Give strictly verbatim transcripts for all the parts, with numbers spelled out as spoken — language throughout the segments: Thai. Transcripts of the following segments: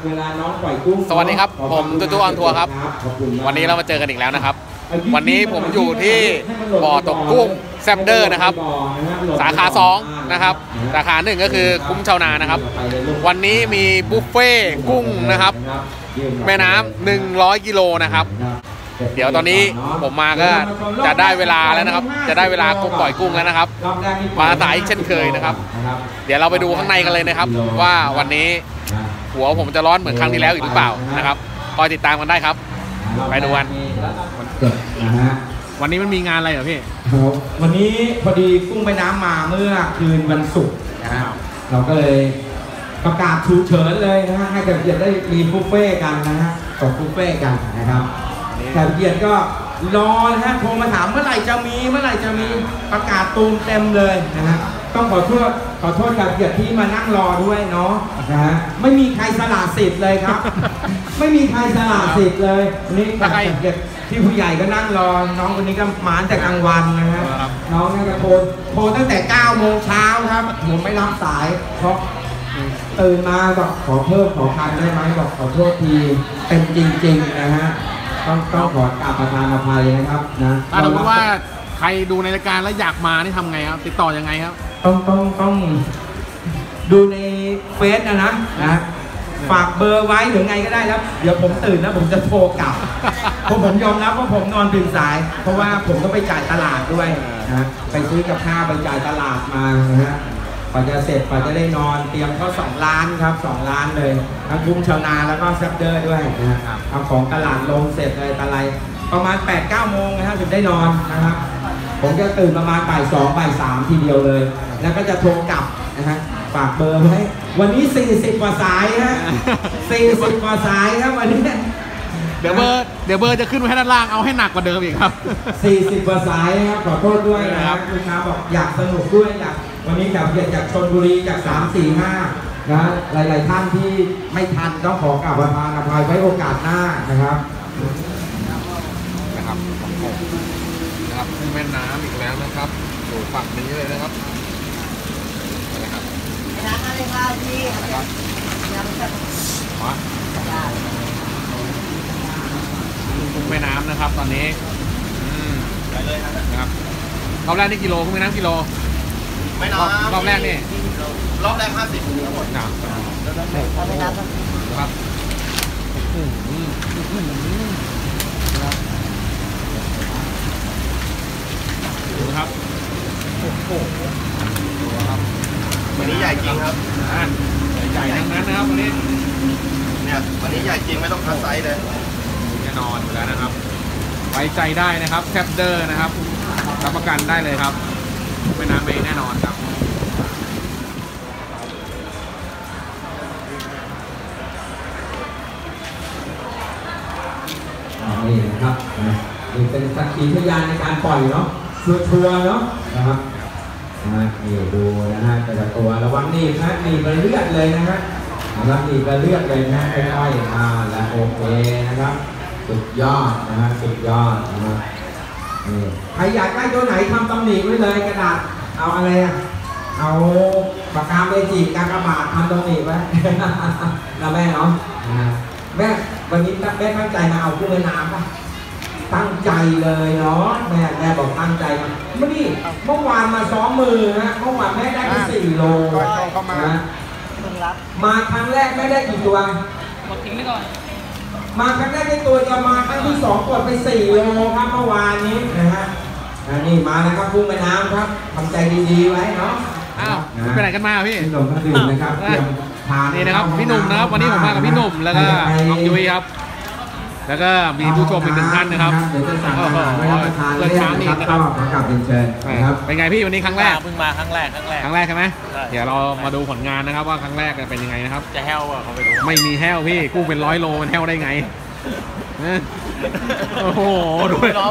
สวัสดีครับผมตุ๊ตุ๊ออนทัวร์ครับวันนี้เรามาเจอกันอีกแล้วนะครับวันนี้ผมอยู่ที่บ่อตกกุ้งแซมเดอร์นะครับสาขาสองนะครับสาขาหนึ่งก็คือคุ้มชาวนานะครับวันนี้มีบุฟเฟ่กุ้งนะครับแม่น้ำหนึ่งร้อยกิโลนะครับเดี๋ยวตอนนี้ผมมาก็จะได้เวลาแล้วนะครับจะได้เวลากุ้งปล่อยกุ้งแล้วนะครับมาสายอีกเช่นเคยนะครับเดี๋ยวเราไปดูข้างในกันเลยนะครับว่าวันนี้หัวผมจะร้อนเหมือนครั้งที่แล้วอีกหรือเปล่านะครับคอยติดตามกันได้ครับไปดูวันวันนี้มันมีงานอะไรเหรอพี่วันนี้พอดีกุ้งไปน้ำมาเมื่อคืนวันศุกร์นะครับเราก็เลยประกาศฉุกเฉินเลยนะฮะให้แขกเกียรติได้มีบุฟเฟ่กันนะฮะต่อบุฟเฟ่กันนะครับแขกเกียรติก็รอนะฮะโทรมาถามเมื่อไหร่จะมีเมื่อไหร่จะมีประกาศตูมเต็มเลยนะฮะต้องขอโทษขอโทษแขกเกียรติที่มานั่งรอด้วยเนาะนะฮะไม่มีใครสละสิทธิ์เลยครับไม่มีใครสละสิทธิ์เลยนี่แขกเกียรติที่ผู้ใหญ่ก็นั่งรอน้องคนนี้ก็มาแต่กลางวันนะฮะน้องนี่ก็โทรโทรตั้งแต่เก้าโมงเช้าครับผมไม่รับสายเพราะตื่นมาบอกขอเพิ่มขอคันได้ไหมบอกขอโทษทีเป็นจริงๆนะฮะต้องต้องขอกราบประธานอภัยนะครับนะถ้าสมมติว่าใครดูในรายการแล้วอยากมานี่ทำไงครับติดต่อยังไงครับต้องต้องต้องดูในเฟซนะนะนะฝากเบอร์ไว้หรือไงก็ได้แล้วเดี๋ยวผมตื่นแล้วผมจะโทรกลับเพราะผมยอมรับว่าผมนอนตื่นสายเพราะว่าผมก็ไปจ่ายตลาดด้วยนะไปซื้อกับข้าวไปจ่ายตลาดมานะฮะกว่าจะเสร็จกว่าจะได้นอนเตรียมก็สองล้านครับสองล้านเลยทั้งคุ้มชาวนาแล้วก็แซบเดอร์ด้วยนะครับเอาของตลาดลงเสร็จเลยตะไลประมาณแปดเก้าโมงนะครับถึงได้นอนนะครับผมจะตื่นประมาณบ่ายสองบ่ายสามทีเดียวเลยแล้วก็จะโทรกลับนะฮะฝากเบอร์ไว้วันนี้สี่สิบกว่าสายฮะสี่สิบกว่าสายครับวันนี้เดี๋ยวเบอร์เดี๋ยวเบอร์จะขึ้นไว้ด้านล่างเอาให้หนักกว่าเดิมอีกครับสี่สิบกว่าสายครับขอโทษด้วยนะครับลูกค้าบอกอยากสนุกด้วยอยากวันนี้กับเกียรติจากชลบุรีจากสาม สี่ ห้านะหลายๆท่านที่ไม่ทันต้องขอกราบประทานอภัยไว้โอกาสหน้านะครับนะครับนะครับแม่น้ำอีกแล้วนะครับอยู่ฝั่งนี้เลยนะครับร้านอะไรบ้างพี่ครับยังไม่ได้มากุ้งแม่น้ำนะครับตอนนี้ไปเลยนะครับรอบแรกนี่กิโลกุ้งแม่น้ำกิโลไม่น้ำรอบแรกนี่รอบแรกห้าสิบทั้งหมดครับครับดูครับโอ้โหดูครับวันนี้ใหญ่จริงครับใหญ่ทั้งนั้นนะครับวันนี้เนี่ยวันนี้ใหญ่จริงไม่ต้องคัดไซส์เลยแน่นอนอยู่แล้วนะครับไว้ใจได้นะครับแซบเดอร์นะครับรับประกันได้เลยครับไม่น้ำเองแน่นอนครับนี่นะครับนี่เป็นสักขีพยานในการปล่อยเนาะชัวร์เนาะนะครับนี่ดูนะฮะแต่ละตัวระวังนี่นะนี่กระเลือดเลยนะฮะนะครับนี่กระเลือดเลยนะค่อยๆมาและโอเคนะครับสุดยอดนะฮะสุดยอดนะนี่ใครอยากได้ตัวไหนทำตำหนิไว้เลยกระดาษเอาอะไรอ่ะเอาปากกาเมจิกกากบาททำตำหนิไว้นะแม่เนาะแม่วันนี้แม่ตั้งใจมาเอากุ้งแม่น้ำป่ะตั้งใจเลยเนาะแม่แม่บอกตั้งใจมาเมื่อนี่เมื่อวานมาซ้อมมือฮะเมื่อวานแม่ได้ที่สี่โลนะมาครั้งแรกแม่ได้กี่ตัวหมดทิ้งไปก่อนมาครั้งแรกได้ตัวจะมาครั้งที่สองกดไปสี่โลครับเมื่อวานนี้นะฮะนี่มานะครับพุ่งไปน้ำครับทำใจดีๆไว้เนาะอ้าวไปไหนกันมาพี่พี่หนุ่มก็ดื่มนะครับนี่นะครับพี่หนุ่มนะครับวันนี้ผมมากับพี่หนุ่มแล้วก็น้องยุ้ยครับแล้วก็มีผู้ชมอีกหนึ่งท่านนะครับเดี๋ยวจะสั่งอาหารไว้รับประทานเช้านี้นะครับขอกลับเรียนเชิญนะครับเป็นไงพี่วันนี้ครั้งแรกเพิ่งมาครั้งแรกครั้งแรกครั้งแรกใช่ไหมเดี๋ยวเรามาดูผลงานนะครับว่าครั้งแรกเป็นยังไงนะครับจะแห้วอ่ะเขาไปดูไม่มีแห้วพี่กุ้งเป็นร้อยโลมันแห้วได้ไงโอ้โหดูน้อง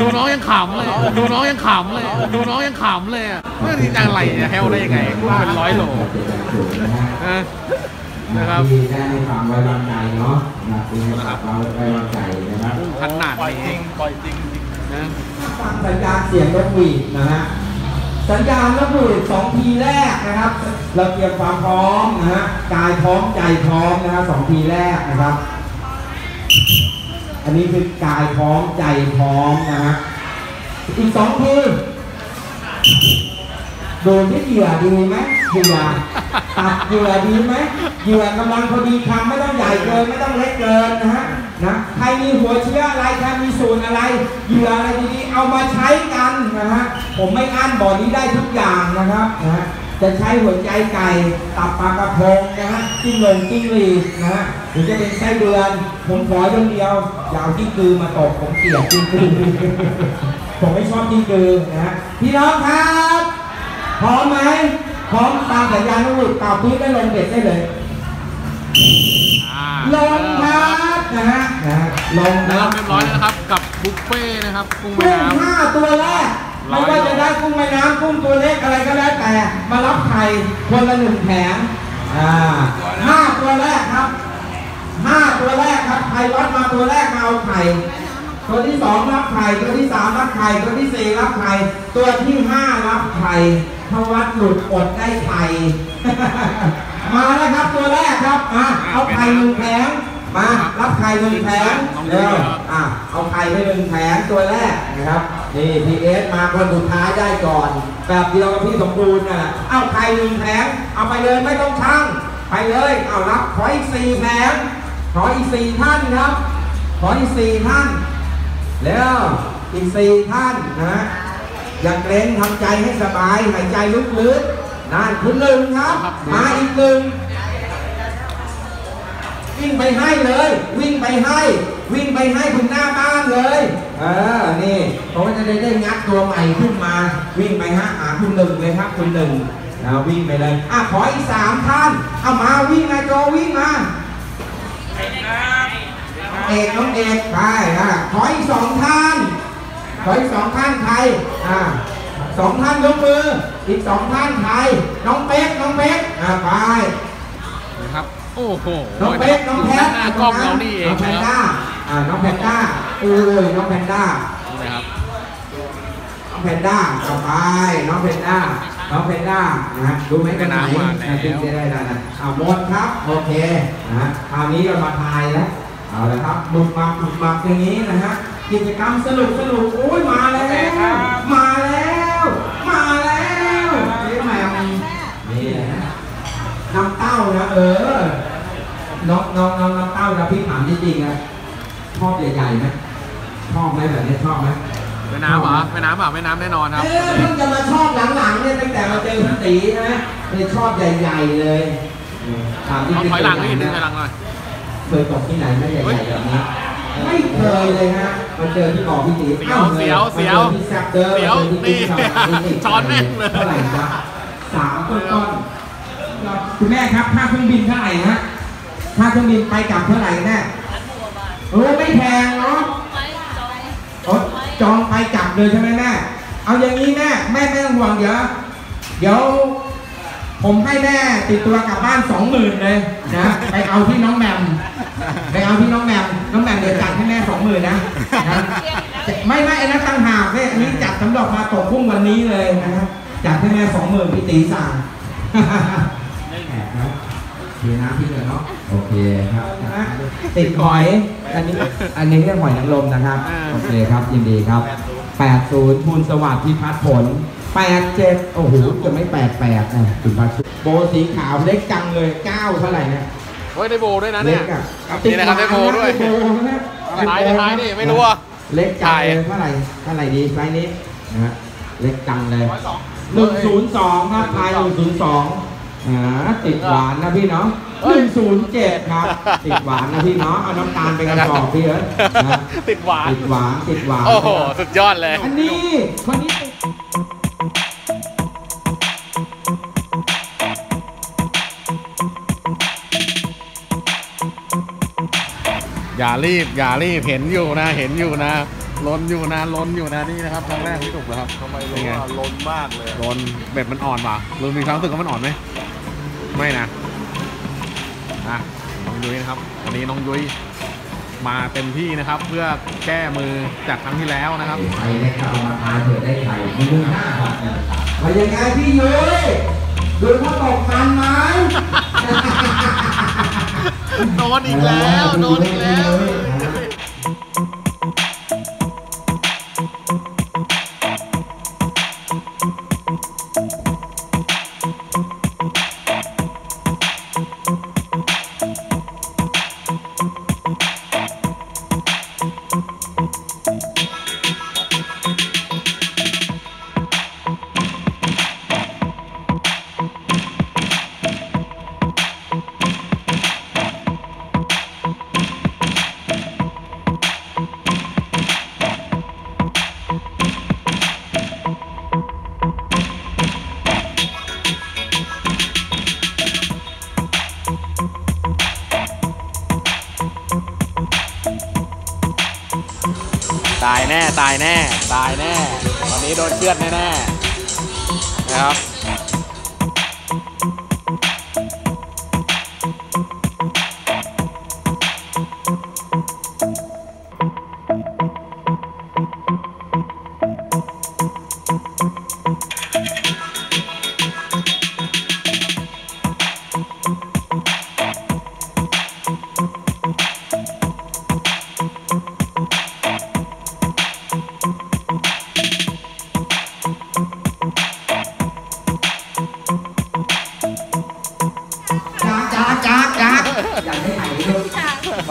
ดูน้องยังขำเลยดูน้องยังขำเลยดูน้องยังขำเลยเมื่อที่จะไหลจะแห้วได้ยังไงกุ้งเป็นร้อยโลนะครับที่ได้ให้ความไว้วางใจเนาะที่ให้ความไว้วางใจนะครับขนาดนี้ปล่อยจริงนะฟังสัญญาณเสียงนกหวีดนะฮะแซ สัญญาณระเบิดสองทีแรกนะครับเราเตรียมความพร้อมนะฮะกายพร้อมใจพร้อมนะครับสองทีแรกนะครับอันนี้คือกายพร้อมใจพร้อมนะฮะอีกสองทีโดนที่เหยื่อดีไหมเหยื่อตัดเหยื่อดีไหมเหยื่อกำลังพอดีคำไม่ต้องใหญ่เกินไม่ต้องเล็กเกินนะฮะนะใครมีหัวเชื้ออะไรใครมีศูนย์อะไรเหยื่ออะไรดีๆเอามาใช้กันนะฮะผมไม่อั้นบ่อนี้ได้ทุกอย่างนะครับนะจะใช้หัวใจไก่ตับปลากระพงนะฮะจิ้งหลงจิ้งหรีดนะฮะหรือจะเป็นไส้เดือนผมขอเรื่องเดียวอย่าเอาจิ้งกือมาตกผมเกลียดจิ้งกือผมไม่ชอบจิ้งกือนะฮะพี่น้องครับพร้อมไหมพร้อมตามสัญญาณระเบิดเป่าปี๊บได้ลงเบ็ดได้เลยลงครับนะฮะนะลงครับเรียบร้อยแล้วนะครับกับบุฟเฟ่นะครับกุ้งแม่น้ำห้าตัวแรกไม่ว่าจะได้กุ้งแม่น้ำกุ้งตัวเล็กอะไรก็แล้วแต่มารับไข่คนละหนึ่งแผงอ่าห้าตัวแรกครับห้าตัวแรกครับใครรับมาตัวแรกมาเอาไข่ตัวที่สองรับไข่ตัวที่สามรับไข่ตัวที่สี่รับไข่ตัวที่ห้ารับไข่ทวัดหลุดอดได้ไข่มาแล้วครับตัวแรกครับอ่ะเอาไข่หนึ่งแผงมารับไข่หนึ่งแผงเร็วอ่ะเอาไข่ไปหนึ่งแผงตัวแรกนะครับนี่พีเอสมาคนสุดท้ายได้ก่อนแบบเดียวกับพี่สมบูรณ์น่ะเอาไข่หนึ่งแผงเอาไปเลยไม่ต้องชั่งไปเลยเอารับขออีกสี่แผงขออีกสี่ท่านครับขออีกสี่ท่านแล้วอีกสี่ท่านนะอย่าเกรงทำใจให้สบายหายใจลึกๆนั่นคุณหนึ่งครับมาอีกหนึ่งวิ่งไปให้เลยวิ่งไปให้วิ่งไปให้ถึงหน้าบ้านเลยเออนี่เพราะว่าจะได้ได้งัดตัวใหม่ขึ้นมาวิ่งไปฮะหาคุณหนึ่งเลยครับคุณหนึ่งเอาวิ่งไปเลยอ่ะขออีกสามท่านเอามาวิ่งมาโจวิ่งมาเอกน้องเอกไปอ่ะขออีกสองท่านขออีกสองท่านใครอ่าสองท่านยกมืออีกสองท่านใครน้องเป๊กน้องเป๊กอ่าไปนะครับโอ้โหน้องเป๊กน้องแพทน้องแพนด้าอ่าน้องแพนด้าเออน้องแพนด้านะครับน้องแพนด้าเอาไปน้องแพนด้าน้องแพนด้านะดูไหมกันไหนได้ได้ได้นะอ่าหมดครับโอเคนะคราวนี้เรามาทายแล้วเอาละครับหมุนมาหมุนมาอย่างนี้นะฮะกิจกรรมสนุกสนุกโอ้ยมาแล้วมาแล้วมาแล้วนี่แมวนี่นะน้ำเต้านะเออน้องน้องน้องน้ำเต้านะพี่ถามจริงๆนะชอบใหญ่ๆไหมชอบไหมแบบนี้ชอบไหมแม่น้ำเหรอแม่น้ำเหรอแม่น้ำแน่นอนครับเออเพิ่งจะมาชอบหลังๆเนี่ยตั้งแต่เราเจอพี่ตีนะเลยชอบใหญ่ๆเลยถามจริงๆถอยหลังนิดนึงถอยหลังหน่อยเคยตกที่ไหนไม่ใหญ่ๆแบบนี้ไม่เคยเลยฮะมาเจอที่บ่อพี่ตีเอ้าเสียวเสียวเสียวเสียวนี่ช้อนแม่งเลยเท่าไหร่ครับสามต้นต้นคุณแม่ครับค่าเครื่องบินเท่าไหร่ฮะค่าเครื่องบินไปกลับเท่าไหร่แม่โอ้ไม่แพงเนาะจองไปกลับเลยใช่ไหมแม่เอาอย่างนี้แม่แม่ไม่ต้องห่วงเดี๋ยวเดี๋ยวผมให้แม่ติดตัวกลับบ้านสองหมื่นเลยนะไปเอาที่น้องแมมไปเอาที่น้องแมมน้องแมมเดี๋ยวจัดให้แม่สองหมื่นนะไม่ไม่นะตั้งหากเนี่ยนี่จัดสำหรับมาตกพุ่งวันนี้เลยนะครับจัดให้แม่สองหมื่นพี่ตีสั่งแอบนะเดี๋ยวนะพี่เลยเนาะโอเคครับติดหอยอันนี้อันนี้เรื่องหอยนางรมนะครับโอเคครับยินดีครับแปดศูนย์ภูลสวัสดิ์พิพัฒน์ผลแปดเจ็ดโอ้โหจะไม่แปดแปดนะถึงพัชโบสีขาวเล็กจังเลยเก้าเท่าไหร่เนี่ยเฮ้ยได้โบด้วยนะเนี่ยนี่นะครับได้โบด้วยไม้ไม้นี่ไม่รู้ว่าเล็กจังเลยเท่าไหร่เท่าไหร่ดีไซส์นี้นะเล็กจังเลยหนึ่งศูนย์สองครับไทยหนึ่งศูนย์สองอ่าติดหวานนะพี่เนาะหนึ่งศูนย์เจ็ดครับติดหวานนะพี่เนาะเอาน้ำตาลไปกระบอกพี่เอ๋ติดหวานติดหวานติดหวานโอ้โหสุดยอดเลยอันนี้คนนี้อย่ารีบอย่ารีบเห็นอยู่นะเห็นอยู่นะล้นอยู่นะล้นอยู่นะนี่นะครับครั้งแรกที่ถูกนะครับทำไมล้นล้นมากเลยล้นแบบมันอ่อนว่ะลุงมีความรู้สึกว่ามันอ่อนไหมไม่นะอ่ะน้องยุ้ยนะครับวันนี้น้องยุ้ยมาเต็มที่นะครับเพื่อแก้มือจากครั้งที่แล้วนะครับใครได้เข้ามาทานเถิดได้ไข่มือห้าบาท ไปยังไงพี่ยุ้ยดูว่าตกมันไหมโดนอีกแล้วโดนอีกแล้วตายแน่ตายแน่ตายแน่ตอนนี้โดนเชือดแน่แน่นะครับบ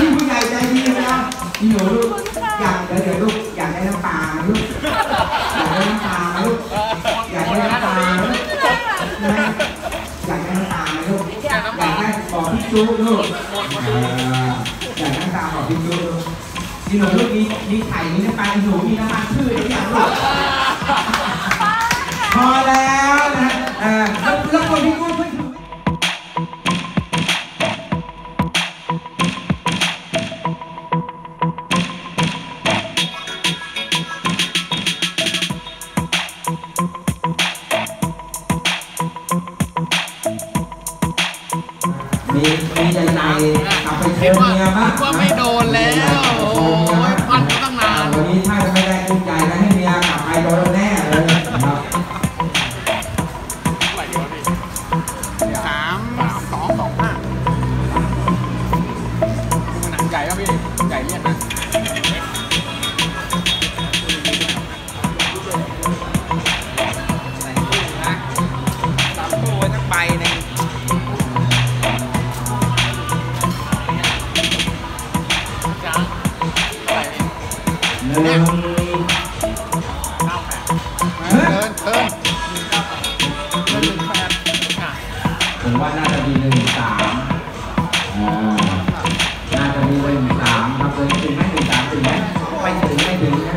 พี่หนูลูกอยากเดี๋ยวลูกอยากได้น้ำปลาลูกอยากได้น้ำปลาลูกอยากได้น้ำปลาลูกอยากได้น้ำปลาลูกอยากได้บอกพี่จุ๊บลูกอยากได้น้ำปลาบอกพี่จุ๊บลูกพี่หนูลูกมีมีไข่มีน้ำปลาหนูมีน้ำมันชื่ออะไรอย่างลูกพอแล้วนะเออแล้วคนที่กู้มีมีใจใจกลับไปเที่ยวเมียบ้างก็ไม่โดนแล้วโอ้ยปันก็ตั้งนานวันนี้ถ้าจะไม่ได้กุญแจแล้วให้เมียกลับไปโดนแน่เลยครับสามสองสองห้าหนังไก่ครับพี่ไก่เลี้ยงนะสามตัวทั้งใบในเดินเดินผมว่าน่าจะมีหนึ่งสามน่าจะมีหนึ่งสามครับเลยถึงไหมหนึ่งสามถึงไหมไปถึงไม่ถึงนะ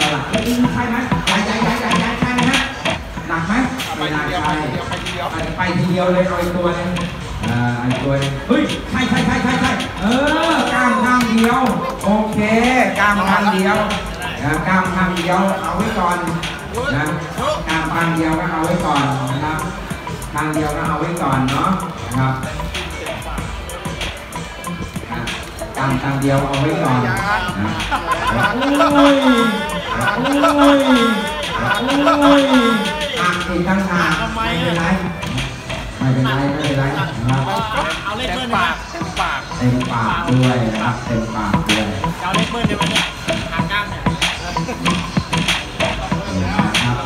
ตลาดใช่ไหมใช่ใช่ใช่ใช่ใช่ใช่ไหมฮะหนักไหมไปทีเดียวไปทีเดียวเลยเอาอีกตัวนึงอ่าอีกตัวเฮ้ยใช่ใช่ใช่ใช่ใช่เออกล้ามข้างเดียวโอเคกล้ามข้างเดียวนะกล้ามข้างเดียวเอาไว้ก่อนนะกล้ามข้างเดียวก็เอาไว้ก่อนนะครับข้างเดียวก็เอาไว้ก่อนเนาะนะครับกล้ามข้างเดียวเอาไว้ก่อนโอ้ยโอ้ยโอ้ยอ่ะอีกตั้งหากไม่เป็นไรไม่เป็นไรไม่เป็นไรนะครับเอาเล่นเพื่อนปากปากเต็มปากด้วยนะครับเต็มปากด้วยเอาเล่นเพื่อนได้ไหมเนี่ยหางก้างเนี่ยครับ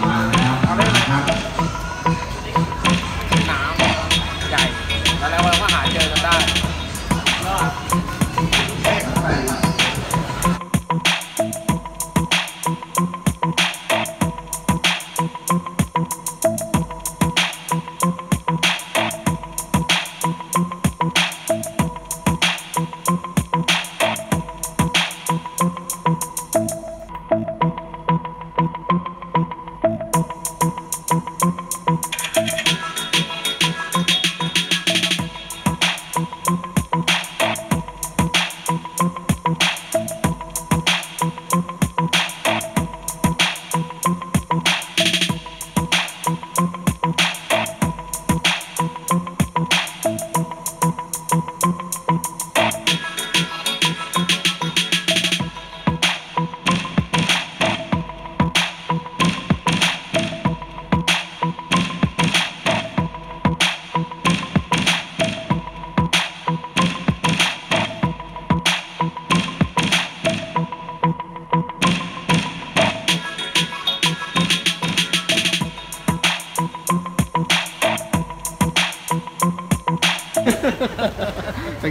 มาครับเอาเล่นครับน้ำใหญ่แล้วเราก็หาเจอกันได้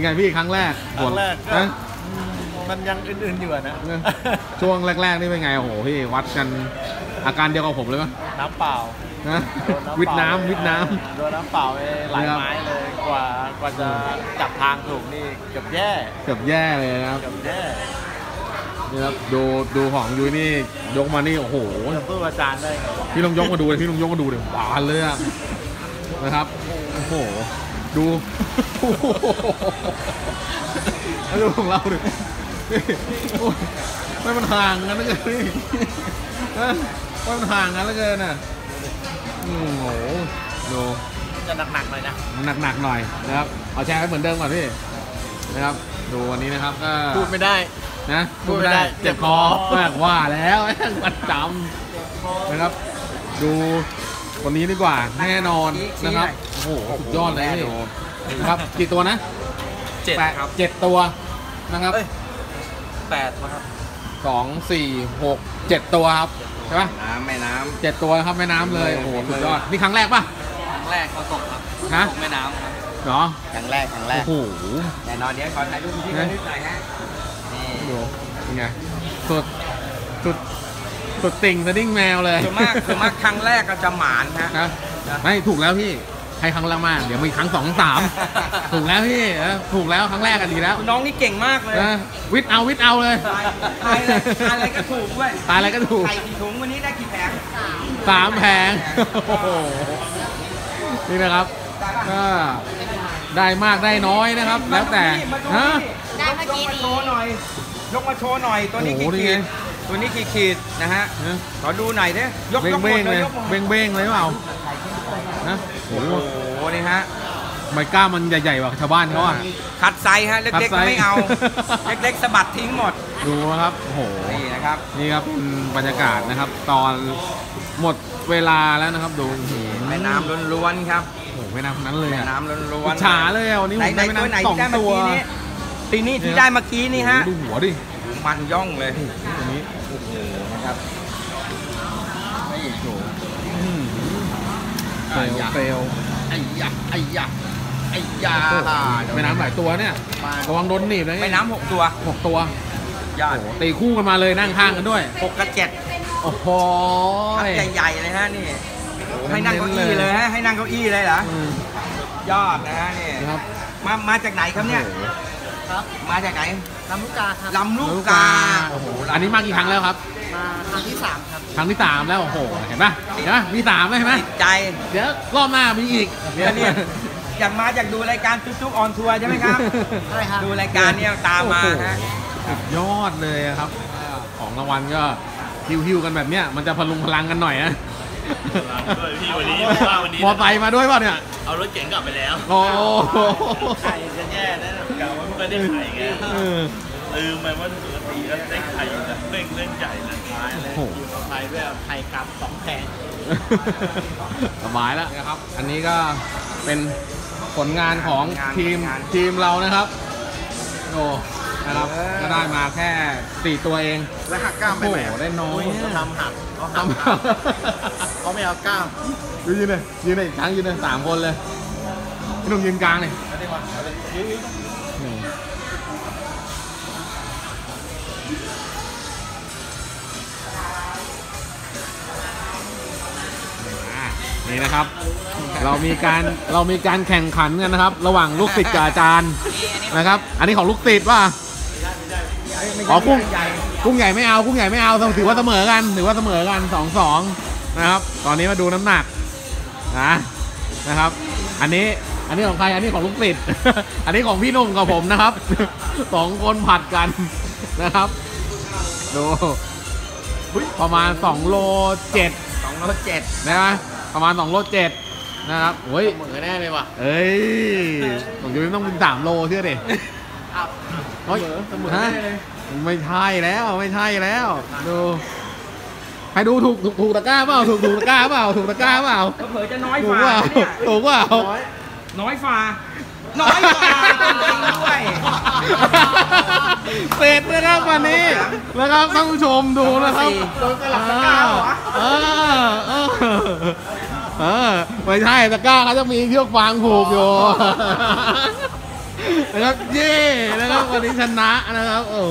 เป็นไงพี่ครั้งแรกครั้งแรกก็มันยังอื่นๆอยู่นะช่วงแรกๆนี่เป็นไงโอ้โหพี่วัดกันอาการเดียวกับผมเลยปะน้ำเปล่านะวิดน้ำวิดน้ำโดนน้ำเปล่าไปหลายไม้เลยกว่ากว่าจะจับทางถูกนี่เกือบแย่เกือบแย่เลยนะครับเกือบแย่นี่ครับดูดูของยุ้ยนี่ยกมานี่โอ้โหตู้อาจารย์ได้พี่ลงยกมาดูเลยพี่ลงยกมาดูเดี๋ยวบานเลยนะครับโอ้โหดูดูของเราดิไม่มันห่างกันแล้วเกินนี่ไม่มันห่างกันแล้วเกินน่ะโอ้โหดูจะหนักๆหน่อยนะหนักๆหน่อยนะครับเอาแชร์ให้เหมือนเดิมก่อนพี่นะครับดูวันนี้นะครับก็พูดไม่ได้นะพูดไม่ได้เจ็บคอมากว่าแล้วมันจำนะครับดูวันนี้ดีกว่าแน่นอนนะครับโอ้โหสุดยอดเลยครับกี่ตัวนะเจ็ดครับเจ็ดตัวนะครับแปดครับสองสี่หกเจ็ดตัวครับใช่ป่ะน้ำแม่น้ำเจ็ดตัวครับแม่น้ำเลยโอ้โหสุดยอดนี่ครั้งแรกป่ะครั้งแรกเขาตกครับฮะแม่น้ำเนาะครั้งแรกครั้งแรกโอ้โหแต่นอนเดี๋ยวขอถ่ายรูปที่นี่หน่อยฮะนี่เป็นไงสุดสุดสุดติ่งสดิ้งแมวเลยคือมากคือมากครั้งแรกก็จะหมานฮะไม่ถูกแล้วพี่ให้ครั้งแรกมากเดี๋ยวมีครั้งสองสามถูกแล้วพี่ถูกแล้วครั้งแรกกันดีแล้วน้องนี่เก่งมากเลยวิทย์เอาวิทย์เอาเลยตายอะไรก็ถูกด้วยตายอะไรก็ถูกใส่ถุงวันนี้ได้กี่แผงสามแผงโอ้โหนี่นะครับก็ได้มากได้น้อยนะครับแล้วแต่ฮะได้เมื่อกี้นี้ยกมาโชว์หน่อยยกมาโชว์หน่อยตัวนี้กี่ขีดตัวนี้กี่ขีดนะฮะขอดูหน่อยดิยกเบ้งเลยเบ้งเบ้งเลยเปล่านะโอ้โหนี่ฮะไม่กล้ามันใหญ่ๆว่ะชาวบ้านเขาอ่ะคัดไซส์ฮะเล็กๆไม่เอาเล็กๆสะบัดทิ้งหมดดูครับโอ้โหนี่นะครับนี่ครับบรรยากาศนะครับตอนหมดเวลาแล้วนะครับดูแม่น้ำล้วนๆครับโอ้โหแม่น้ำนั้นเลยแม่น้ำล้วนๆฉาเลยวันนี้ผมได้แม่น้ำสองตัวตีนี่ที่ได้เมื่อกี้นี่ฮะดูหัวดิมันย่องเลยตัวนี้โอ้โหนะครับไม่โฉมเฟลเฟลไอ้ยาไอ้ยาไอ้ยาไปน้ำหลายตัวเนี่ยระวังโดนหนีบเลยไปน้ำหกตัวหกตัวตีคู่กันมาเลยนั่งข้างกันด้วยหกกับเจ็ดโอ้โหใหญ่ใหญ่เลยฮะนี่ให้นั่งเก้าอี้เลยฮะให้นั่งเก้าอี้เลยเหรอยอดนะฮะนี่มามาจากไหนครับเนี่ยครับมาจากไหนลำลูกกาครับลำลูกกาโอ้โหอันนี้มากี่ครั้งแล้วครับมาครั้งที่สามครับครั้งที่สามแล้วโอ้โหเห็นปะเห็นปะมีสามเลยเห็นปะใจเดี๋ยวรอบหน้ามีอีกเดี๋ยวเนี่ยอยากมาอยากดูรายการจุ๊บจุ๊บออนทัวร์ใช่ไหมครับใช่ครับดูรายการเนี่ยตามมาฮะยอดเลยครับของรางวัลก็ฮิวฮิวกันแบบเนี้ยมันจะพลุงพลังกันหน่อยนะพี่วันนี้วันนี้มอไซค์มาด้วยป่ะเนี่ยเอารถเก๋งกลับไปแล้วโอ้โหไข่จะแย่นะเก่ามันไม่ได้ไข่ไงลืมไปว่าปกติแล้วได้ไข่เล่นเล่นใหญ่นะท้ายเลยอยู่กับไข่แบบไข่กลับสองแผงสบายแล้วนะครับอันนี้ก็เป็นผลงานของทีมทีมเรานะครับโอ้นะครับก็ได้มาแค่สี่ตัวเองแล้วหักกล้ามไปไหมได้น้อยทำหักเขาทำหักเขาไม่เอากล้ามยืนเลยยืนเลยทั้งยืนเลยสามคนเลยพี่หนุ่มยืนกลางเลยนี่นะครับเรามีการเรามีการแข่งขันกันนะครับระหว่างลูกศิษย์กับอาจารย์นะครับอันนี้ของลูกศิษย์ป่ะขอกุ้งกุ้งใหญ่ไม่เอากุ้งใหญ่ไม่เอาถือว่าเสมอกันถือว่าเสมอกันสองสองนะครับตอนนี้มาดูน้ำหนักนะนะครับอันนี้อันนี้ของใครอันนี้ของลูกศิษย์อันนี้ของพี่นุ่มกับผมนะครับสองคนผัดกันนะครับดูประมาณสองโลเจ็ดสองโลเจ็ดได้ไหมประมาณสองโลเจ็ดนะครับโอ้ยเหมือนแน่เลยว่ะเอ้ยผมจะไม่ต้องเป็นสามโลเชื่อดิเฮ้ยเหมือนแน่เลยไม่ใช่แล้วไม่ใช่แล้วดูให้ดูถูกถูกตะกร้าเปล่าถูกถูกตะกร้าเปล่าถูกตะกร้าเปล่าเผลอจะน้อยฝ่าถูกเปล่าน้อยฝ่าน้อยฝ่าด้วยเสร็จเลยครับวันนี้แล้วครับท่านผู้ชมดูนะครับโดนกระหล่ำตะกร้าเหรอเออเออเออไม่ใช่ตะกร้าเขาจะมีเชือกฟางผูกอยู่ นะครับเย่นะครับวันนี้ชนะนะครับโอ้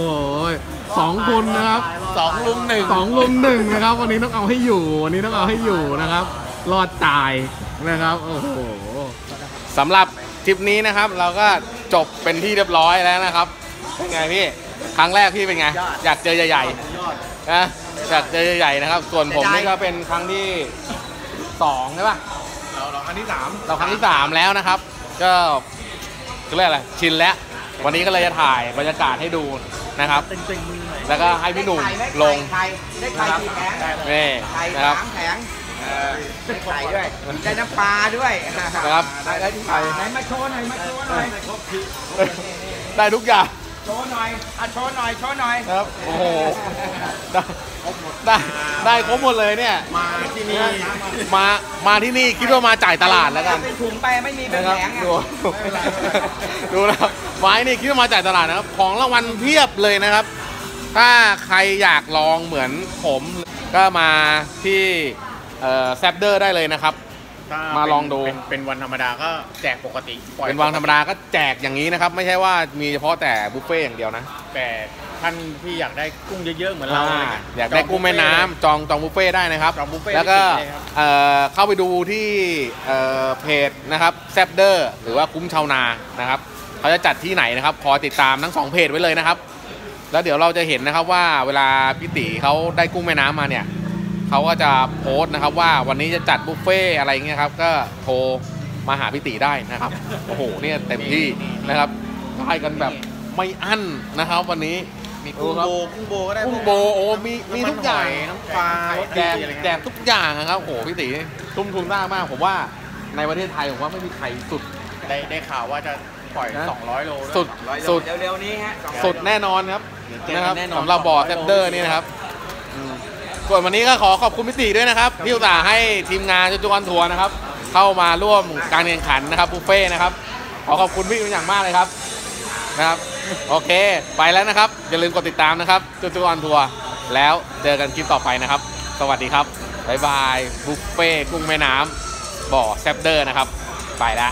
ยสองคนนะครับสองลุมหนึ่งสองลุมหนึ่งนะครับวันนี้ต้องเอาให้อยู่วันนี้ต้องเอาให้อยู่นะครับรอดตายนะครับโอ้โหสำหรับทริปนี้นะครับเราก็จบเป็นที่เรียบร้อยแล้วนะครับเป็นไงพี่ครั้งแรกพี่เป็นไงอยากเจอใหญ่ๆนะอยากเจอใหญ่ๆนะครับส่วนผมนี่ก็เป็นครั้งที่สองใช่ป่ะเราครั้งที่สามเราครั้งที่สามแล้วนะครับก็ก็เรียกอะไรชินแล้ววันนี้ก็เลยจะถ่ายบรรยากาศให้ดูนะครับแล้วก็ให้พี่หนุ่มลงได้ไข่กี่แผงนี่นะครับแผงได้ไข่ด้วยได้น้ำปลาด้วยนะครับได้ทุกอย่างไหนมาโชว์หน่อยมาโชว์หน่อยได้ทุกอย่างโชว์หน่อยอ่ะโชว์หน่อยโชว์หน่อยครับโอ้โหได้ได้ได้ครบหมดเลยเนี่ยมาที่นี่มามาที่นี่คิดว่ามาจ่ายตลาดแล้วกันเป็นถุงไปไม่มีเป็นแผงดูดูนะครับไว้นี่คิดว่ามาจ่ายตลาดนะครับของรางวัลเพียบเลยนะครับถ้าใครอยากลองเหมือนผมก็มาที่แซปเดอร์ได้เลยนะครับมาลองดูเป็นวันธรรมดาก็แจกปกติเป็นวันธรรมดาก็แจกอย่างนี้นะครับไม่ใช่ว่ามีเฉพาะแต่บุฟเฟ่อย่างเดียวนะแต่ท่านที่อยากได้กุ้งเยอะๆเหมือนเราอยากได้กุ้งแม่น้ำจองจองบุฟเฟ่ได้นะครับแล้วก็เข้าไปดูที่เพจนะครับแซปเดอร์หรือว่าคุ้มชาวนานะครับเขาจะจัดที่ไหนนะครับคอยติดตามทั้งสองเพจไว้เลยนะครับแล้วเดี๋ยวเราจะเห็นนะครับว่าเวลาพี่ตีเขาได้กุ้งแม่น้ำมาเนี่ยเขาก็จะโพสต์นะครับว่าวันนี้จะจัดบุฟเฟ่อะไรเงี้ยครับก็โทรมาหาพี่ตีได้นะครับโอ้โหเนี่ยเต็มที่นะครับได้กันแบบไม่อั้นนะครับวันนี้มีกุ้งโบกุ้งโบก็ได้กุ้งโบโอ้มีมีทุกอย่างน้ำปลาแจกแจกทุกอย่างนะครับโอ้โหพี่ตีทุ่มทุนมากมากผมว่าในประเทศไทยผมว่าไม่มีใครสุดได้ได้ข่าวว่าจะปล่อยสองร้อยโลสุดสุดเร็วๆนี้ฮะสุดแน่นอนครับนะครับสำหรับบอร์ดแซปเดอร์นี่นะครับส่วนวันนี้ก็ขอขอบคุณพี่ตีด้วยนะครับที่อุตส่าห์ให้ทีมงานจุจุกรทัวร์นะครับเข้ามาร่วมการแข่งขันนะครับบุฟเฟ่นะครับขอขอบคุณพี่เป็นอย่างมากเลยครับนะครับโอเคไปแล้วนะครับอย่าลืมกดติดตามนะครับจุจุกรทัวร์แล้วเจอกันคลิปต่อไปนะครับสวัสดีครับบ๊ายบายบุฟเฟ่กุ้งแม่น้ำบ่อแซปเดอร์นะครับไปละ